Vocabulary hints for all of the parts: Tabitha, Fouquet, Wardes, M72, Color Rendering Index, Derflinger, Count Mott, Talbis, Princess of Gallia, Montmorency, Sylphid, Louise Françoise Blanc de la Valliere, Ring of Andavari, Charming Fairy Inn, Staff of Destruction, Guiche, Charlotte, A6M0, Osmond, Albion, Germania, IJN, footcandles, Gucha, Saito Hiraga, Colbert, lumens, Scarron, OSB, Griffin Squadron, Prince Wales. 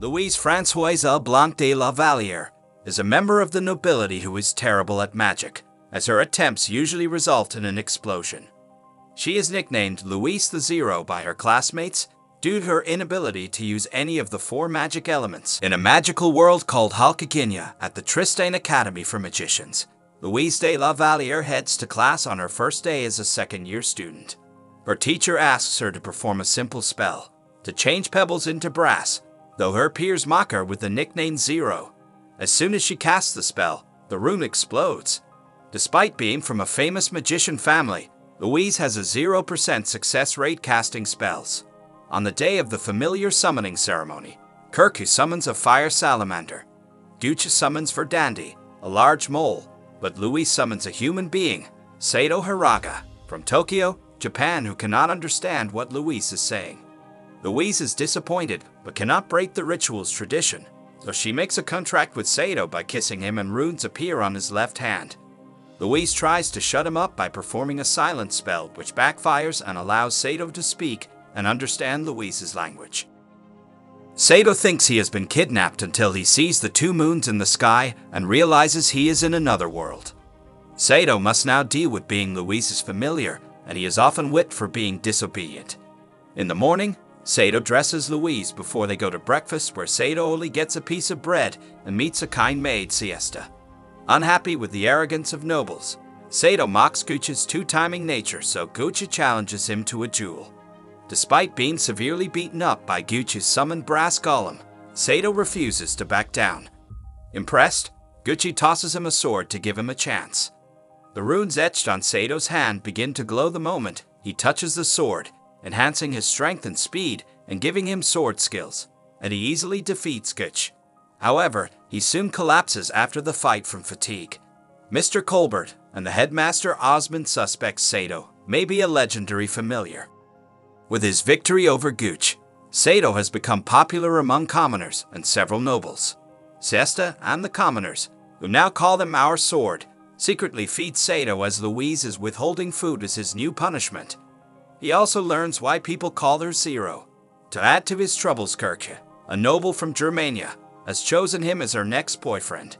Louise Françoise Blanc de la Valliere is a member of the nobility who is terrible at magic, as her attempts usually result in an explosion. She is nicknamed Louise the Zero by her classmates due to her inability to use any of the four magic elements. In a magical world called Halkeginia at the Tristain Academy for Magicians, Louise de la Valliere heads to class on her first day as a second-year student. Her teacher asks her to perform a simple spell, to change pebbles into brass, though her peers mock her with the nickname Zero. As soon as she casts the spell, the room explodes. Despite being from a famous magician family, Louise has a 0% success rate casting spells. On the day of the familiar summoning ceremony, Kirche summons a fire salamander. Gucha summons Verdandi, a large mole, but Louise summons a human being, Saito Hiraga, from Tokyo, Japan, who cannot understand what Louise is saying. Louise is disappointed but cannot break the ritual's tradition, so she makes a contract with Saito by kissing him and runes appear on his left hand. Louise tries to shut him up by performing a silence spell which backfires and allows Saito to speak and understand Louise's language. Saito thinks he has been kidnapped until he sees the two moons in the sky and realizes he is in another world. Saito must now deal with being Louise's familiar, and he is often whipped for being disobedient. In the morning, Saito dresses Louise before they go to breakfast, where Saito only gets a piece of bread and meets a kind maid, Siesta. Unhappy with the arrogance of nobles, Saito mocks Gucha's two-timing nature, so Gucha challenges him to a duel. Despite being severely beaten up by Gucha's summoned brass golem, Saito refuses to back down. Impressed, Gucha tosses him a sword to give him a chance. The runes etched on Saito's hand begin to glow the moment he touches the sword, enhancing his strength and speed and giving him sword skills, and he easily defeats Gucha. However, he soon collapses after the fight from fatigue. Mr. Colbert and the headmaster Osmond suspect Saito may be a legendary familiar. With his victory over Gucha, Saito has become popular among commoners and several nobles. Siesta and the commoners, who now call them Our Sword, secretly feed Saito as Louise is withholding food as his new punishment. He also learns why people call her Zero. To add to his troubles, Kirche, a noble from Germania, has chosen him as her next boyfriend.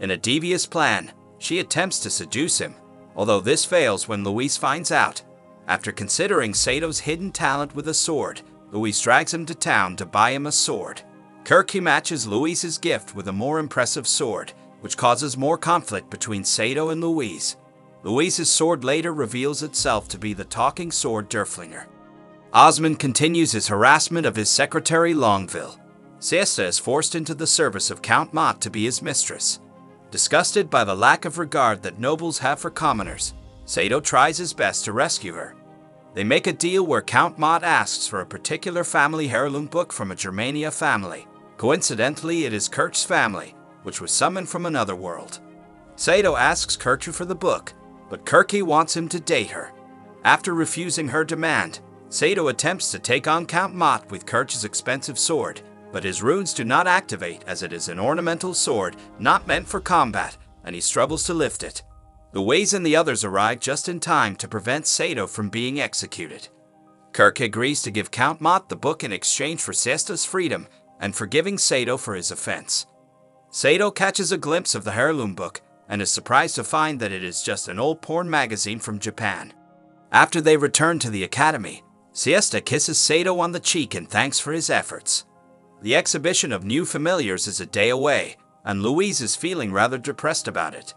In a devious plan, she attempts to seduce him, although this fails when Louise finds out. After considering Sato's hidden talent with a sword, Louise drags him to town to buy him a sword. Kirche matches Louise's gift with a more impressive sword, which causes more conflict between Saito and Louise. Louise's sword later reveals itself to be the talking sword Derflinger. Osmond continues his harassment of his secretary Longville. Siesta is forced into the service of Count Mott to be his mistress. Disgusted by the lack of regard that nobles have for commoners, Saito tries his best to rescue her. They make a deal where Count Mott asks for a particular family heirloom book from a Germania family. Coincidentally, it is Kirche's family, which was summoned from another world. Saito asks Kirche for the book, but Kirche wants him to date her. After refusing her demand, Saito attempts to take on Count Mott with Kirche's expensive sword, but his runes do not activate as it is an ornamental sword not meant for combat, and he struggles to lift it. Louise and the others arrive just in time to prevent Saito from being executed. Kirche agrees to give Count Mott the book in exchange for Siesta's freedom and forgiving Saito for his offense. Saito catches a glimpse of the heirloom book and is surprised to find that it is just an old porn magazine from Japan. After they return to the academy, Siesta kisses Saito on the cheek and thanks for his efforts. The exhibition of new familiars is a day away, and Louise is feeling rather depressed about it.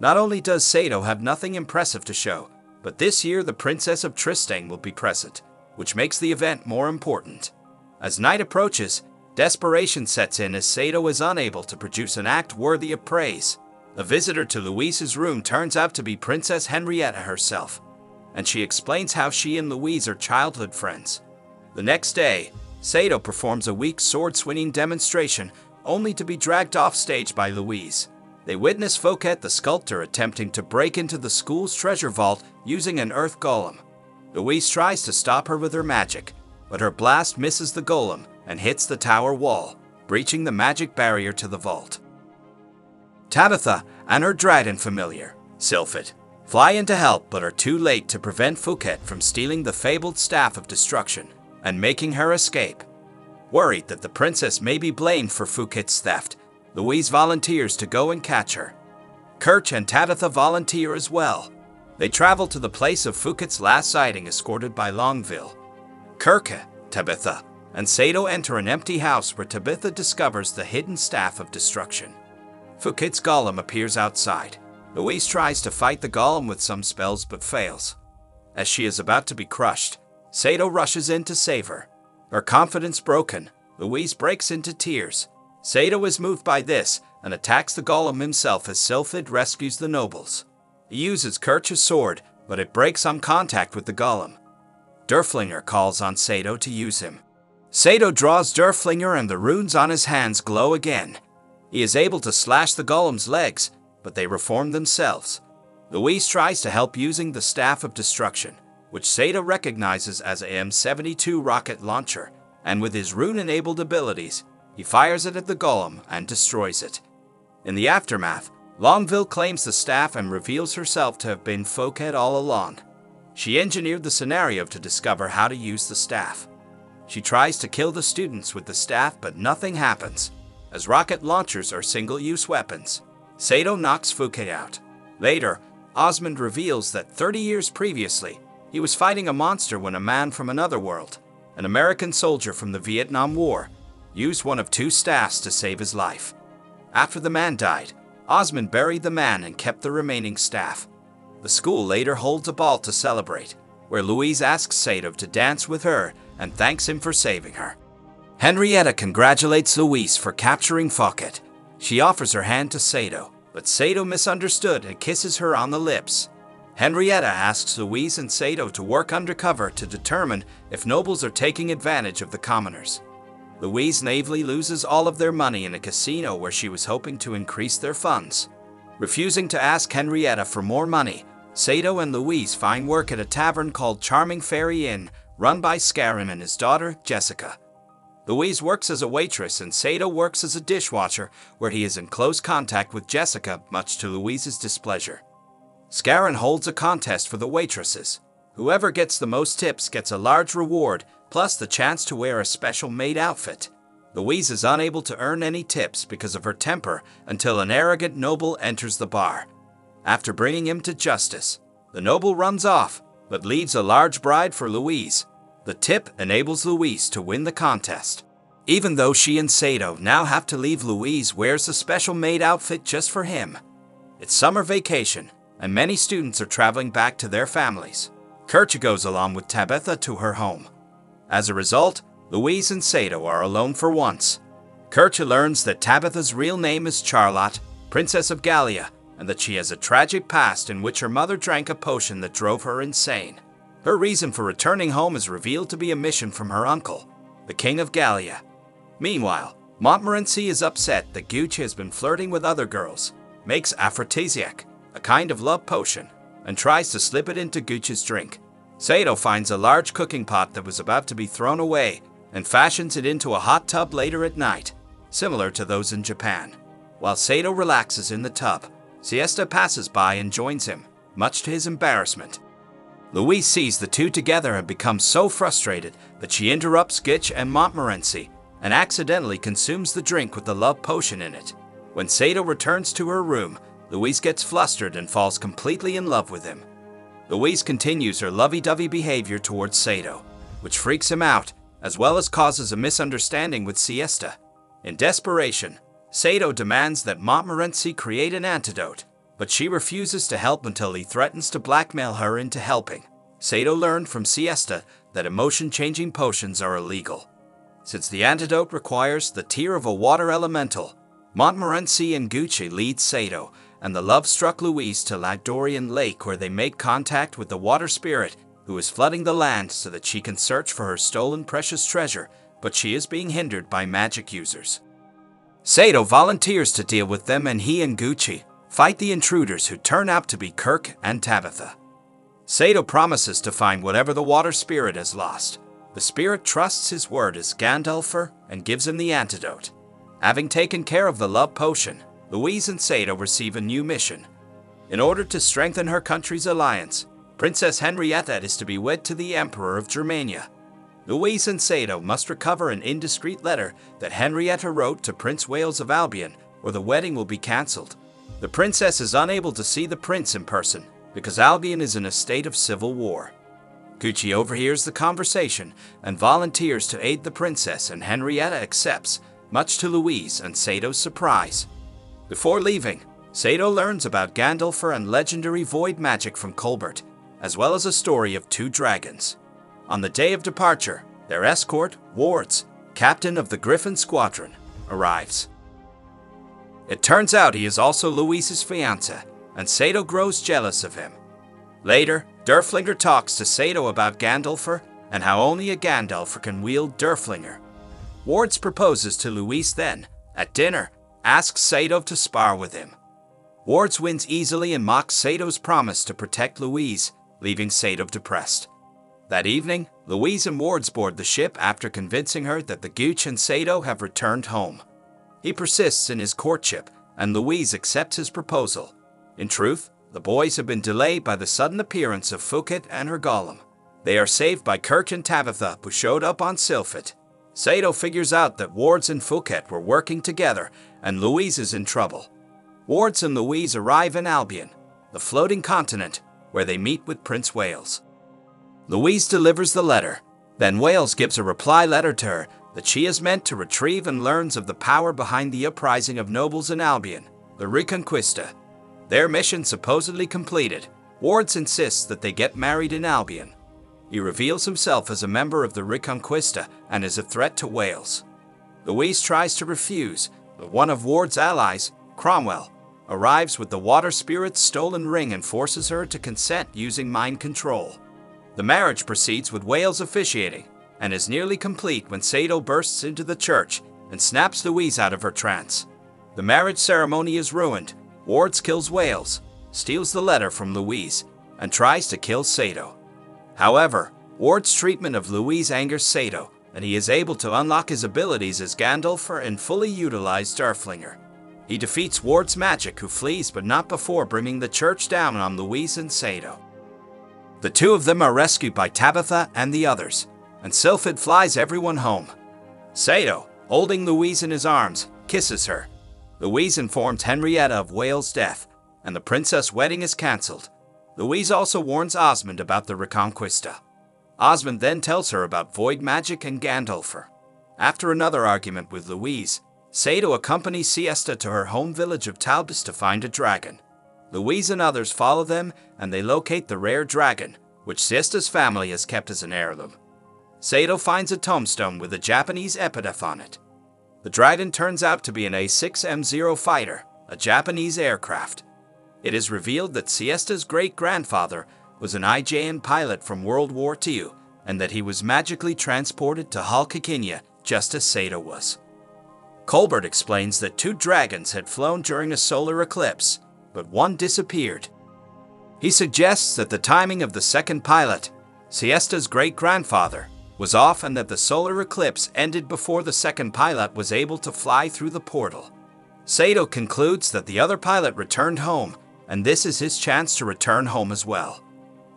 Not only does Saito have nothing impressive to show, but this year the Princess of Tristain will be present, which makes the event more important. As night approaches, desperation sets in as Saito is unable to produce an act worthy of praise. A visitor to Louise's room turns out to be Princess Henrietta herself, and she explains how she and Louise are childhood friends. The next day, Saito performs a weak sword-swinging demonstration only to be dragged off stage by Louise. They witness Fouquet the sculptor attempting to break into the school's treasure vault using an earth golem. Louise tries to stop her with her magic, but her blast misses the golem and hits the tower wall, breaching the magic barrier to the vault. Tabitha and her dragon familiar, Sylphid, fly in to help but are too late to prevent Fouquet from stealing the fabled Staff of Destruction and making her escape. Worried that the princess may be blamed for Fouquet's theft, Louise volunteers to go and catch her. Kirche and Tabitha volunteer as well. They travel to the place of Fouquet's last sighting, escorted by Longville. Kirche, Tabitha, and Saito enter an empty house where Tabitha discovers the hidden Staff of Destruction. Fouquet's golem appears outside. Louise tries to fight the golem with some spells but fails. As she is about to be crushed, Saito rushes in to save her. Her confidence broken, Louise breaks into tears. Saito is moved by this and attacks the golem himself as Sylphid rescues the nobles. He uses Kirche's sword, but it breaks on contact with the golem. Derflinger calls on Saito to use him. Saito draws Derflinger and the runes on his hands glow again. He is able to slash the golem's legs, but they reform themselves. Louise tries to help using the Staff of Destruction, which Saito recognizes as a M72 rocket launcher, and with his rune-enabled abilities, he fires it at the golem and destroys it. In the aftermath, Longville claims the staff and reveals herself to have been Fouquet all along. She engineered the scenario to discover how to use the staff. She tries to kill the students with the staff, but nothing happens, as rocket launchers are single-use weapons. Saito knocks Fouquet out. Later, Osmond reveals that 30 years previously, he was fighting a monster when a man from another world, an American soldier from the Vietnam War, used one of two staffs to save his life. After the man died, Osmond buried the man and kept the remaining staff. The school later holds a ball to celebrate, where Louise asks Saito to dance with her and thanks him for saving her. Henrietta congratulates Louise for capturing Fouquet. She offers her hand to Saito, but Saito misunderstood and kisses her on the lips. Henrietta asks Louise and Saito to work undercover to determine if nobles are taking advantage of the commoners. Louise naively loses all of their money in a casino where she was hoping to increase their funds. Refusing to ask Henrietta for more money, Saito and Louise find work at a tavern called Charming Fairy Inn, run by Scarron and his daughter, Jessica. Louise works as a waitress and Saito works as a dishwasher, where he is in close contact with Jessica, much to Louise's displeasure. Scarron holds a contest for the waitresses. Whoever gets the most tips gets a large reward, plus the chance to wear a special made outfit. Louise is unable to earn any tips because of her temper until an arrogant noble enters the bar. After bringing him to justice, the noble runs off, but leaves a large bribe for Louise. The tip enables Louise to win the contest. Even though she and Saito now have to leave, Louise wears a special made outfit just for him. It's summer vacation, and many students are traveling back to their families. Kirche goes along with Tabitha to her home. As a result, Louise and Saito are alone for once. Kirche learns that Tabitha's real name is Charlotte, Princess of Gallia, and that she has a tragic past in which her mother drank a potion that drove her insane. Her reason for returning home is revealed to be a mission from her uncle, the King of Gallia. Meanwhile, Montmorency is upset that Gucha has been flirting with other girls, makes aphrodisiac, a kind of love potion, and tries to slip it into Gucha's drink. Saito finds a large cooking pot that was about to be thrown away and fashions it into a hot tub later at night, similar to those in Japan. While Saito relaxes in the tub, Siesta passes by and joins him, much to his embarrassment. Louise sees the two together and becomes so frustrated that she interrupts Guiche and Montmorency and accidentally consumes the drink with the love potion in it. When Saito returns to her room, Louise gets flustered and falls completely in love with him. Louise continues her lovey-dovey behavior towards Saito, which freaks him out, as well as causes a misunderstanding with Siesta. In desperation, Saito demands that Montmorency create an antidote, but she refuses to help until he threatens to blackmail her into helping. Saito learned from Siesta that emotion-changing potions are illegal. Since the antidote requires the tear of a water elemental, Montmorency and Gucha lead Saito and the love-struck Louise to Lagdorian Lake, where they make contact with the water spirit who is flooding the land so that she can search for her stolen precious treasure, but she is being hindered by magic users. Saito volunteers to deal with them, and he and Gucha fight the intruders, who turn out to be Kirche and Tabitha. Saito promises to find whatever the water spirit has lost. The spirit trusts his word as Gandálfr and gives him the antidote. Having taken care of the love potion, Louise and Saito receive a new mission. In order to strengthen her country's alliance, Princess Henrietta is to be wed to the Emperor of Germania. Louise and Saito must recover an indiscreet letter that Henrietta wrote to Prince Wales of Albion, or the wedding will be cancelled. The princess is unable to see the prince in person, because Albion is in a state of civil war. Gucha overhears the conversation and volunteers to aid the princess, and Henrietta accepts, much to Louise and Sato's surprise. Before leaving, Saito learns about Gandálfr and legendary void magic from Colbert, as well as a story of two dragons. On the day of departure, their escort, Wardes, captain of the Griffin Squadron, arrives. It turns out he is also Louise's fiancé, and Saito grows jealous of him. Later, Derflinger talks to Saito about Gandálfr and how only a Gandálfr can wield Derflinger. Wardes proposes to Louise then, at dinner, asks Saito to spar with him. Wardes wins easily and mocks Sato's promise to protect Louise, leaving Saito depressed. That evening, Louise and Wardes board the ship after convincing her that the Guiche and Saito have returned home. He persists in his courtship, and Louise accepts his proposal. In truth, the boys have been delayed by the sudden appearance of Fouquet and her golem. They are saved by Kirche and Tabitha, who showed up on Sylphid. Saito figures out that Wardes and Fouquet were working together, and Louise is in trouble. Wardes and Louise arrive in Albion, the floating continent, where they meet with Prince Wales. Louise delivers the letter, then Wales gives a reply letter to her that she is meant to retrieve, and learns of the power behind the uprising of nobles in Albion, the Reconquista. Their mission supposedly completed, Wardes insists that they get married in Albion. He reveals himself as a member of the Reconquista and is a threat to Wales. Louise tries to refuse, but one of Wardes' allies, Cromwell, arrives with the water spirit's stolen ring and forces her to consent using mind control. The marriage proceeds with Wales officiating, and is nearly complete when Saito bursts into the church and snaps Louise out of her trance. The marriage ceremony is ruined, Wardes kills Wales, steals the letter from Louise, and tries to kill Saito. However, Wardes' treatment of Louise angers Saito, and he is able to unlock his abilities as Gandálfr and fully utilize Derflinger. He defeats Wardes' magic, who flees, but not before bringing the church down on Louise and Saito. The two of them are rescued by Tabitha and the others, and Sylphid flies everyone home. Saito, holding Louise in his arms, kisses her. Louise informs Henrietta of Wales' death, and the princess' wedding is cancelled. Louise also warns Osmond about the Reconquista. Osmond then tells her about void magic and Gandálfr. After another argument with Louise, Saito accompanies Siesta to her home village of Talbis to find a dragon. Louise and others follow them, and they locate the rare dragon, which Siesta's family has kept as an heirloom. Saito finds a tombstone with a Japanese epitaph on it. The dragon turns out to be an A6M0 fighter, a Japanese aircraft. It is revealed that Siesta's great-grandfather was an IJN pilot from World War II, and that he was magically transported to Halkeginia, just as Saito was. Colbert explains that two dragons had flown during a solar eclipse, but one disappeared. He suggests that the timing of the second pilot, Siesta's great-grandfather, was off, and that the solar eclipse ended before the second pilot was able to fly through the portal. Saito concludes that the other pilot returned home, and this is his chance to return home as well.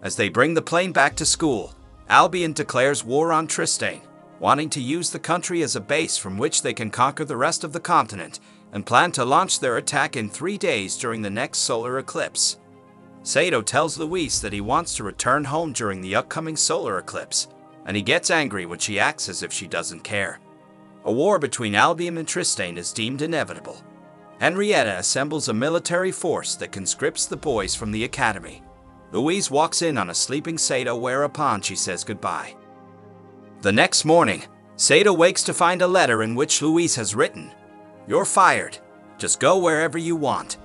As they bring the plane back to school, Albion declares war on Tristain, wanting to use the country as a base from which they can conquer the rest of the continent, and plan to launch their attack in 3 days during the next solar eclipse. Saito tells Louise that he wants to return home during the upcoming solar eclipse, and he gets angry when she acts as if she doesn't care. A war between Albion and Tristain is deemed inevitable. Henrietta assembles a military force that conscripts the boys from the academy. Louise walks in on a sleeping Saito, whereupon she says goodbye. The next morning, Saito wakes to find a letter in which Louise has written, "You're fired. Just go wherever you want."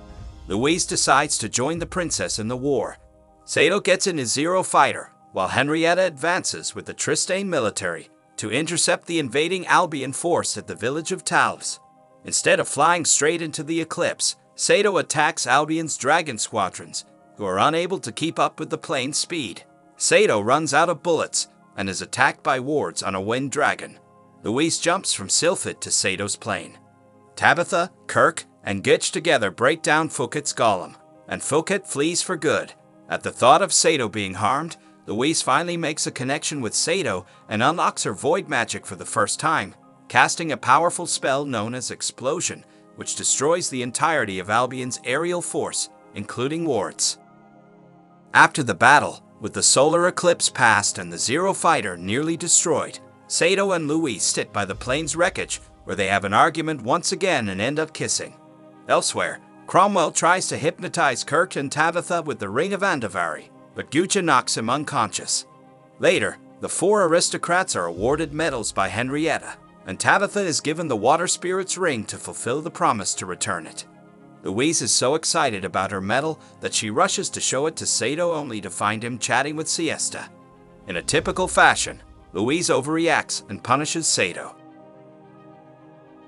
Louise decides to join the princess in the war. Saito gets in his Zero fighter, while Henrietta advances with the Tristain military to intercept the invading Albion force at the village of Talves. Instead of flying straight into the eclipse, Saito attacks Albion's dragon squadrons, who are unable to keep up with the plane's speed. Saito runs out of bullets and is attacked by Wardes on a wind dragon. Louise jumps from Sylphid to Saito's plane. Tabitha, Kirche, and Guiche together break down Fouquet's golem, and Fouquet flees for good. At the thought of Saito being harmed, Louise finally makes a connection with Saito and unlocks her void magic for the first time, casting a powerful spell known as Explosion, which destroys the entirety of Albion's aerial force, including Wardes. After the battle, with the solar eclipse past and the Zero Fighter nearly destroyed, Saito and Louise sit by the plane's wreckage where they have an argument once again and end up kissing. Elsewhere, Cromwell tries to hypnotize Kirche and Tabitha with the Ring of Andavari, but Gucha knocks him unconscious. Later, the four aristocrats are awarded medals by Henrietta, and Tabitha is given the Water Spirit's ring to fulfill the promise to return it. Louise is so excited about her medal that she rushes to show it to Saito only to find him chatting with Siesta. In a typical fashion, Louise overreacts and punishes Saito.